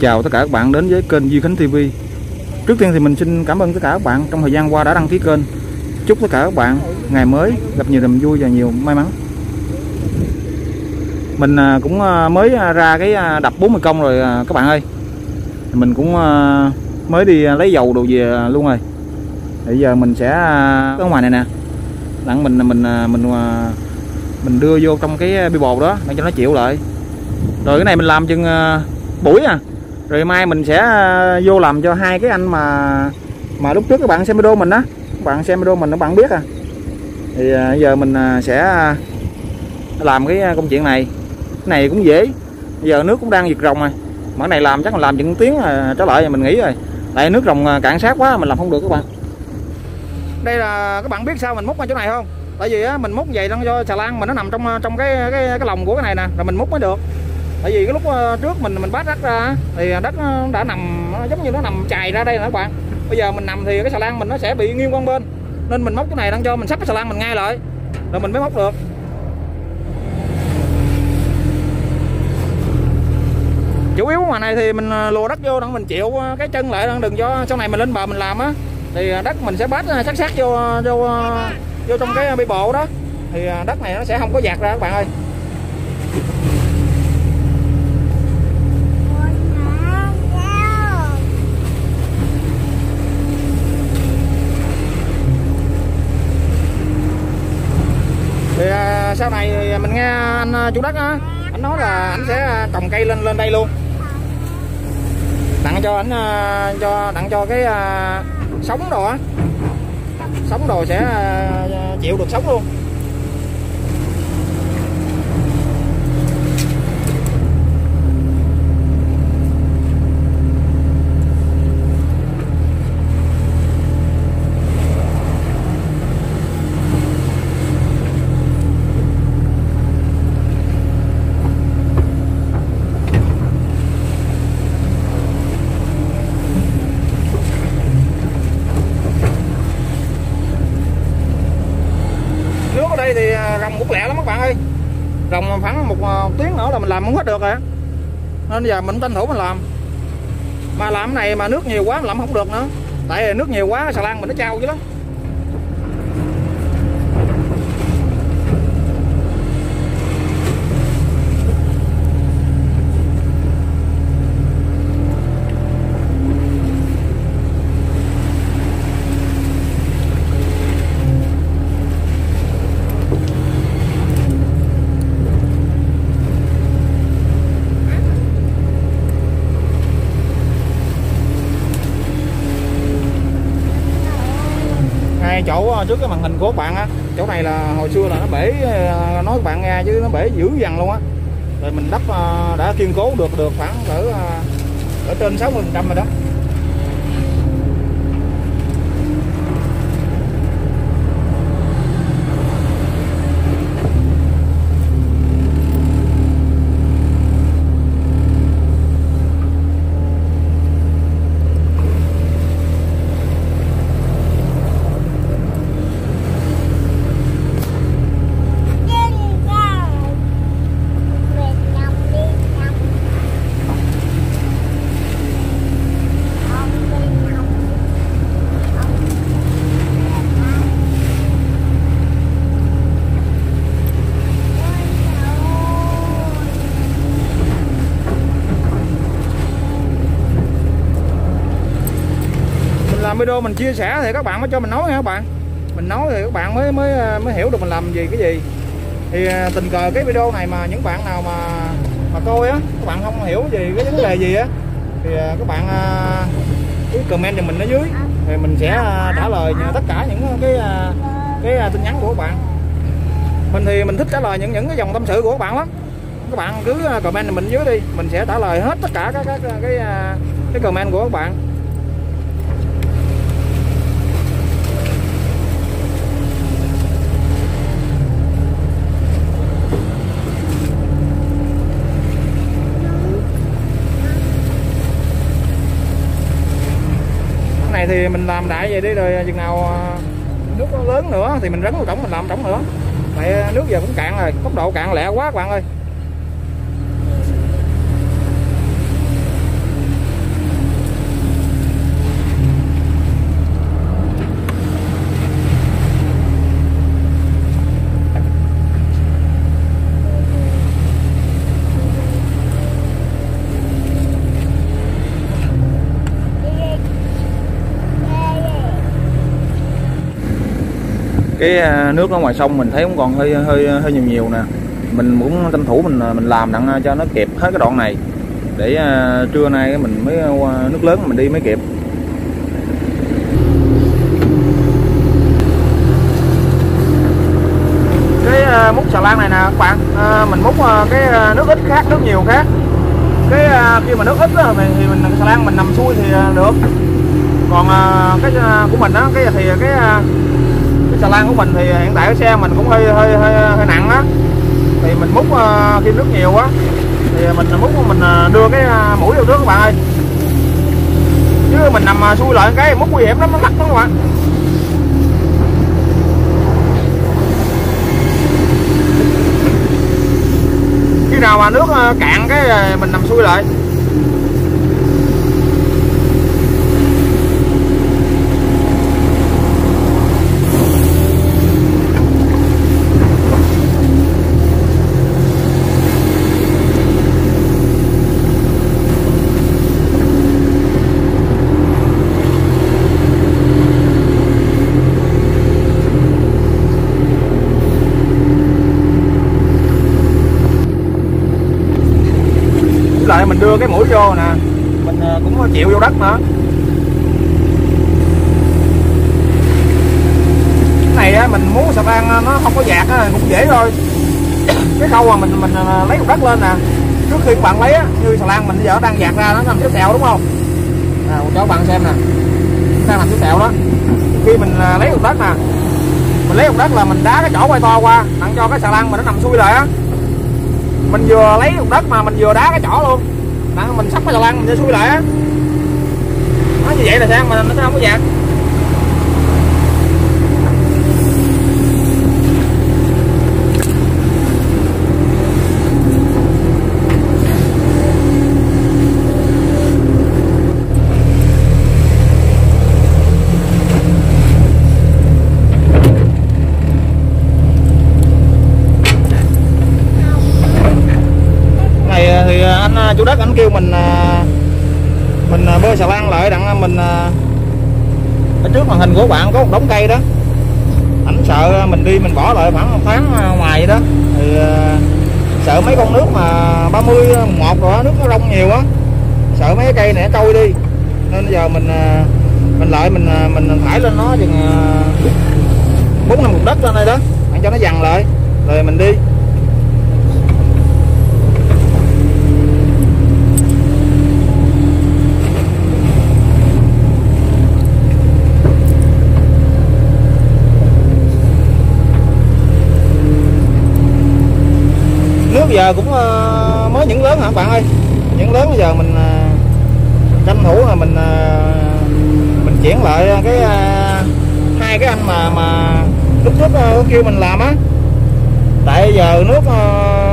chào tất cả các bạn đến với kênh Duy Khánh TV. Trước tiên thì mình xin cảm ơn tất cả các bạn trong thời gian qua đã đăng ký kênh. Chúc tất cả các bạn ngày mới gặp nhiều niềm vui và nhiều may mắn. Mình cũng mới ra cái đập 40 công rồi các bạn ơi. Mình cũng mới đi lấy dầu đồ về luôn rồi. Bây giờ mình sẽ ở ngoài này nè, đặng mình đưa vô trong cái bi bột đó để cho nó chịu lại. Rồi cái này mình làm chừng buổi à, rồi mai mình sẽ vô làm cho hai cái anh mà lúc trước các bạn xem video mình á, các bạn xem video mình các bạn biết à. Thì giờ mình sẽ làm cái công chuyện này. Cái này cũng dễ, bây giờ nước cũng đang giật rồng rồi, mà cái này làm chắc là làm chừng tiếng trở lại mình nghỉ rồi, tại nước rồng cạn sát quá mình làm không được các bạn. Đây là các bạn biết sao mình múc qua chỗ này không? Tại vì á, mình múc vậy nó do xà lan mà nó nằm trong cái lòng của cái này nè, rồi mình múc mới được. Tại vì cái lúc trước mình bát đất ra thì đất nó đã nằm, nó giống như nó nằm chày ra đây nè các bạn. Bây giờ mình nằm thì cái xà lan mình nó sẽ bị nghiêng qua bên, nên mình móc cái này đang cho mình sắp cái xà lan mình ngay lại rồi mình mới móc được. Chủ yếu ngoài này thì mình lùa đất vô để mình chịu cái chân lại, đừng cho sau này mình lên bờ mình làm á thì đất mình sẽ bát sát vô trong cái bi bộ đó thì đất này nó sẽ không có dạt ra các bạn ơi. Sau này thì mình nghe anh chủ đất á, anh nói là anh sẽ trồng cây lên đây luôn, tặng cho ảnh tặng cho cái sống đồ á, sống đồ sẽ chịu được sống luôn. Thì rồng cũng lẹ lắm các bạn ơi, rồng khoảng một tiếng nữa là mình làm không hết được rồi, nên giờ mình tranh thủ mình làm. Mà làm cái này mà nước nhiều quá mình làm không được nữa, tại vì nước nhiều quá xà lan mình nó trao dữ lắm. Chỗ trước cái màn hình của các bạn á, chỗ này là hồi xưa là nó bể, nói các bạn nghe chứ nó bể dữ dằn luôn á. Rồi mình đắp đã kiên cố được khoảng ở trên 60% rồi đó. Video mình chia sẻ thì các bạn mới cho mình nói nha các bạn, mình nói thì các bạn mới hiểu được mình làm gì cái gì. Thì tình cờ cái video này mà những bạn nào mà coi á, các bạn không hiểu gì cái vấn đề gì á thì các bạn cứ comment cho mình ở dưới thì mình sẽ trả lời tất cả những cái tin nhắn của các bạn. Mình thì mình thích trả lời những cái dòng tâm sự của các bạn lắm, các bạn cứ comment cho mình ở dưới đi, mình sẽ trả lời hết tất cả cái comment của các bạn. Thì mình làm đại về đi, rồi chừng nào nước nó lớn nữa thì mình rấn vào trống, mình làm trống nữa, tại nước giờ cũng cạn rồi, tốc độ cạn lẹ quá các bạn ơi. cái nước nó ngoài sông mình thấy cũng còn hơi nhiều nè. Mình cũng tranh thủ mình làm đặng cho nó kịp hết cái đoạn này để trưa nay mình mới qua nước lớn mình đi mới kịp. Cái múc xà lan này nè các bạn, mình múc cái nước ít khác, nước nhiều khác. Cái khi mà nước ít đó, thì mình xà lan mình nằm xuôi thì được. Còn cái của mình á, cái thì cái xà lan của mình thì hiện tại cái xe mình cũng hơi nặng á, thì mình múc khi nước nhiều á thì mình múc mình đưa cái mũi vào nước các bạn ơi, chứ mình nằm xuôi lại cái múc nguy hiểm lắm, nó lắc lắm các bạn. Khi nào mà nước cạn cái mình nằm xuôi lại. Lại mình đưa cái mũi vô nè, mình cũng chịu vô đất nữa. Cái này á, mình muốn xà lan nó không có dạt á cũng dễ thôi. Cái khâu mà mình lấy cục đất lên nè, trước khi các bạn lấy á, như xà lan mình bây giờ đang dạt ra nó nằm cái sẹo đúng không? Nào cho các bạn xem nè, đang nằm cái sẹo đó. Khi mình lấy cục đất nè, mình lấy cục đất là mình đá cái chỗ quay to qua, tặng cho cái xà lan mình nó nằm xuôi lại á. Mình vừa lấy cục đất mà mình vừa đá cái chỗ luôn, mình sắp cái xà lan mình sẽ xuôi lại á, nói như vậy là sao mà nó không có dạt. Chủ đất anh kêu mình bơi xà lan lại đặng mình, ở trước màn hình của bạn có một đống cây đó, ảnh sợ mình đi mình bỏ lại khoảng tháng ngoài vậy đó, thì sợ mấy con nước mà 31 rồi đó, nước nó rông nhiều á, sợ mấy cái cây này nó trôi đi, nên bây giờ mình lại mình thải lên nó chừng 4-5 cục đất lên đây đó, bạn cho nó dằn lại rồi mình đi. Giờ cũng mới những lớn hả các bạn ơi, những lớn bây giờ mình tranh thủ là mình chuyển lại cái hai cái anh mà lúc trước kêu mình làm á, tại giờ nước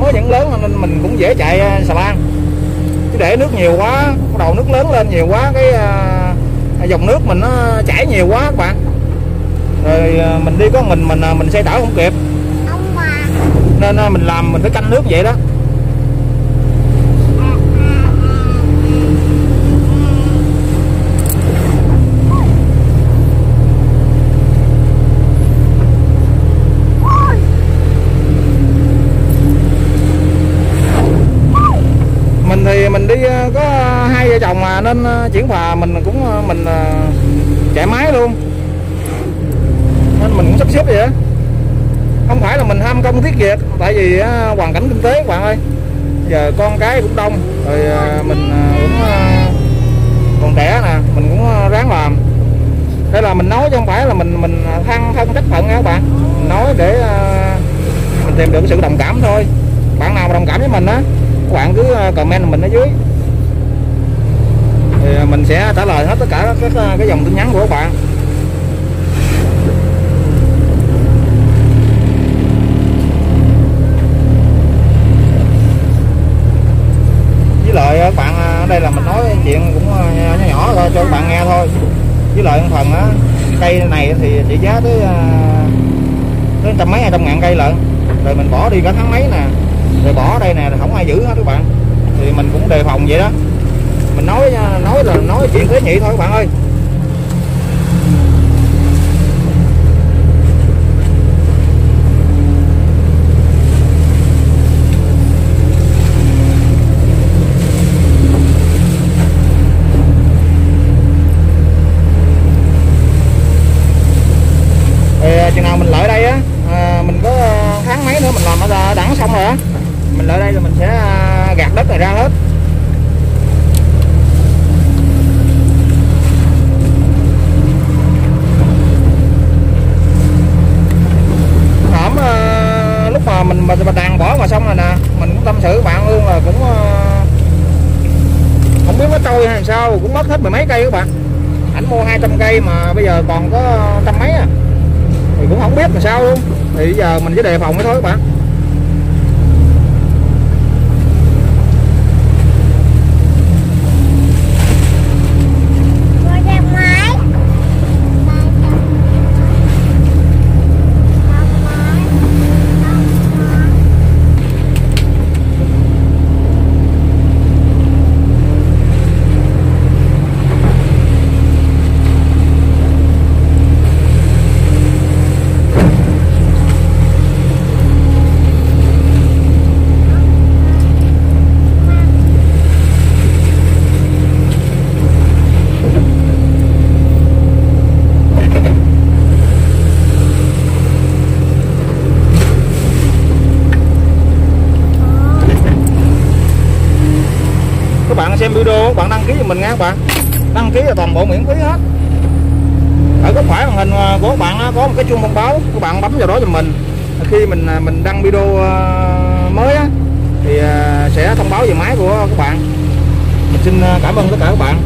mới những lớn nên mình cũng dễ chạy xà lan, chứ để nước nhiều quá, đầu nước lớn lên nhiều quá cái dòng nước mình nó chảy nhiều quá các bạn, rồi mình đi có mình xe đảo không kịp, nên mình làm mình phải canh nước vậy đó. Mình thì mình đi có hai vợ chồng mà, nên chuyển phà mình chạy máy luôn, nên mình cũng sắp xếp vậy đó. Không phải là mình ham công tiếc việc, tại vì hoàn cảnh kinh tế các bạn ơi, giờ con cái cũng đông rồi, mình cũng còn trẻ nè, mình cũng ráng làm. Thế là mình nói chứ không phải là mình than thân trách phận nha các bạn, mình nói để mình tìm được sự đồng cảm thôi. Bạn nào mà đồng cảm với mình á, các bạn cứ comment mình ở dưới thì mình sẽ trả lời hết tất cả cái dòng tin nhắn của các bạn. Với lại các bạn, ở đây là mình nói chuyện cũng nhỏ thôi cho các bạn nghe thôi. Với lại phần á, cây này thì trị giá tới trăm mấy 200 ngàn cây lận, rồi mình bỏ đi cả tháng mấy nè, rồi bỏ đây nè, không ai giữ hết các bạn, thì mình cũng đề phòng vậy đó. Mình nói chuyện thế nhị thôi các bạn ơi. xôi hay làm sao cũng mất hết mười mấy cây các bạn. Ảnh mua 200 cây mà bây giờ còn có trăm mấy à, thì cũng không biết làm sao luôn. Thì giờ mình chỉ đề phòng thôi các bạn. Xem video các bạn đăng ký cho mình nha các bạn, đăng ký là toàn bộ miễn phí hết. Ở góc phải màn hình của các bạn có một cái chuông thông báo, các bạn bấm vào đó cho mình. Khi mình đăng video mới thì sẽ thông báo về máy của các bạn. Mình xin cảm ơn tất cả các bạn.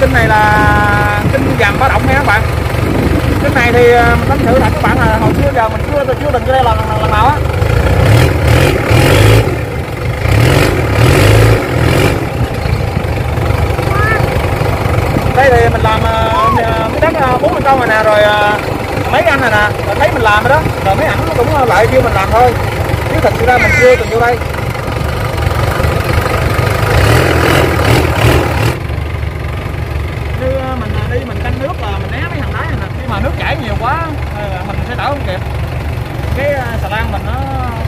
Kênh này là kênh Gầm Bá Động nha các bạn. Kênh này thì mình đánh thử lại các bạn, hồi xưa giờ mình chưa từng chơi lần nào á. Đây thì mình làm miếng đất 40 công này nè, rồi mấy anh này nè, rồi thấy mình làm rồi đó, rồi mấy ảnh nó cũng lại kêu mình làm thôi, chứ thật sự ra mình chưa từng vô đây. Nước chảy nhiều quá mình sẽ đỡ không kịp, cái xà lan mình nó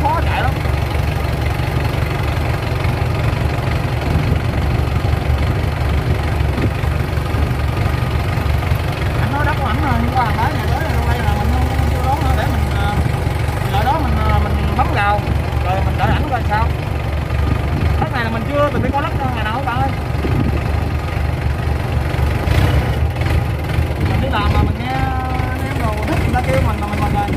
khó chạy lắm. Ảnh nói đất của ảnh như qua hàng đá nhà tới hôm nay là mình không vô đón nữa, để mình lại đó mình bấm gào rồi mình đợi ảnh coi sao. Đất này là mình chưa từng đi coi đất ngày nào các bạn ơi. Mình đi làm mà mình nghe nó kêu mình đây.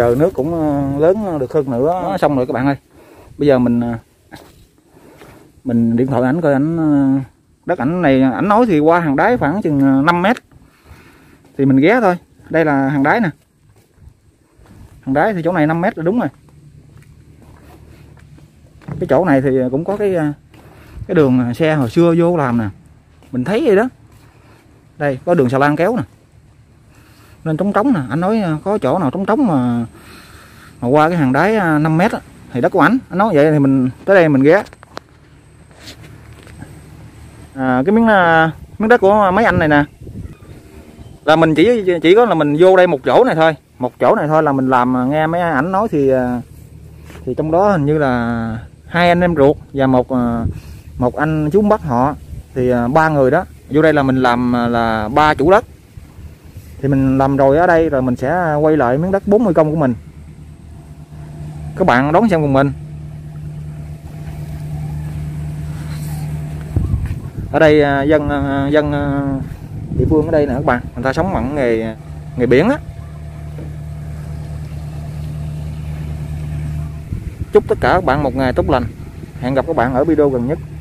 giờ nước cũng lớn được hơn nữa. Nó xong rồi các bạn ơi. Bây giờ mình điện thoại ảnh coi ảnh đất ảnh này, ảnh nói thì qua hàng đáy khoảng chừng 5 mét thì mình ghé thôi. Đây là hàng đáy nè. Hàng đáy thì chỗ này 5 mét là đúng rồi. Cái chỗ này thì cũng có cái đường xe hồi xưa vô làm nè. Mình thấy vậy đó. Đây có đường xà lan kéo nè. Nên trống nè, anh nói có chỗ nào trống mà qua cái hàng đáy 5 mét á, thì đất của anh nói vậy thì mình tới đây mình ghé. Cái miếng đất của mấy anh này nè là mình chỉ có là mình vô đây một chỗ này thôi, là mình làm. Nghe mấy ảnh nói thì trong đó hình như là 2 anh em ruột và một anh chú bác họ, thì 3 người đó vô đây là mình làm là 3 chủ đất. Thì mình làm rồi ở đây rồi mình sẽ quay lại miếng đất 40 công của mình. Các bạn đón xem cùng mình. Ở đây dân địa phương ở đây nè các bạn, người ta sống bằng nghề biển á. Chúc tất cả các bạn một ngày tốt lành. Hẹn gặp các bạn ở video gần nhất.